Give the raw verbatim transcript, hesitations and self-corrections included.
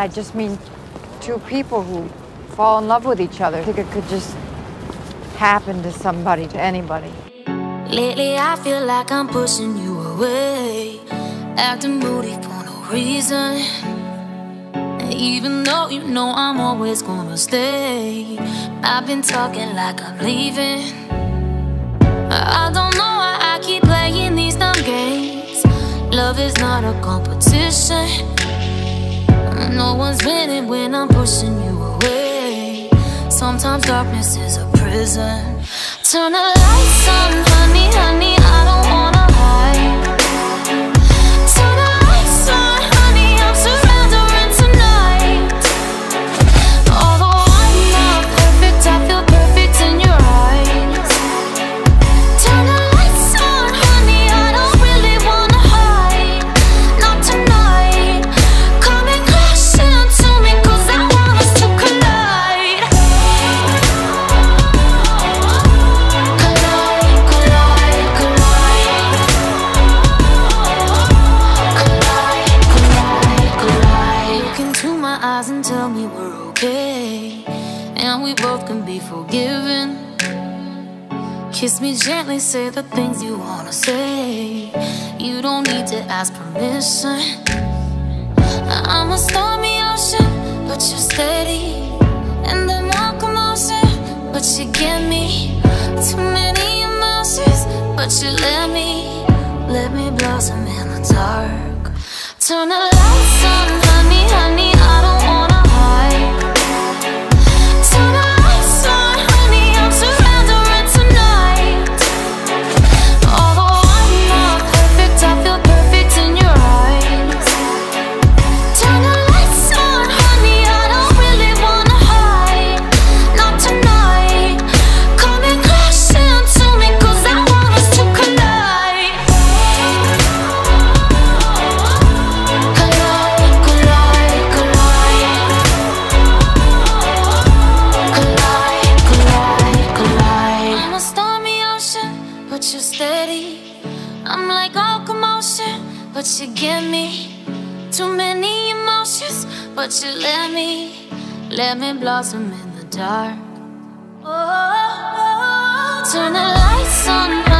I just mean two people who fall in love with each other. I think it could just happen to somebody, to anybody. Lately I feel like I'm pushing you away, acting moody for no reason. And even though you know I'm always gonna stay, I've been talking like I'm leaving. I don't know why I keep playing these dumb games. Love is not a competition. No one's winning when I'm pushing you away. Sometimes darkness is a prison. Turn the lights on, honey, honey, I don't wanna hide. Turn the lights on, honey, I'm surrendering tonight. Although I'm not perfect, I feel perfect in your eyes. Turn the lights on, honey, I don't really wanna hide. Not tonight. Come and crash into me, cause I want us to collide. Collide, collide, collide. Collide, collide, collide. Look into my eyes and tell me we're okay, and we both can be forgiven. Kiss me gently, say the things you wanna say. You don't need to ask permission. I'm a stormy ocean, but you're steady. And the more commotion, but you give me too many emotions, but you let me, let me blossom in the dark. Turn the lights on, honey, honey, I don't wanna hide. Turn the lights on, honey, I'm surrendering tonight. Although I'm not perfect, I feel perfect in your eyes. Turn the lights on, honey, I don't really wanna hide. Not tonight. Come and crash into me, cause I want us to collide. Collide, collide, collide. Collide, collide, collide. I'm a stormy ocean, but you're steady. I'm like all commotion, but you give me too many emotions, but you let me, let me blossom in the dark. Oh, turn the lights on.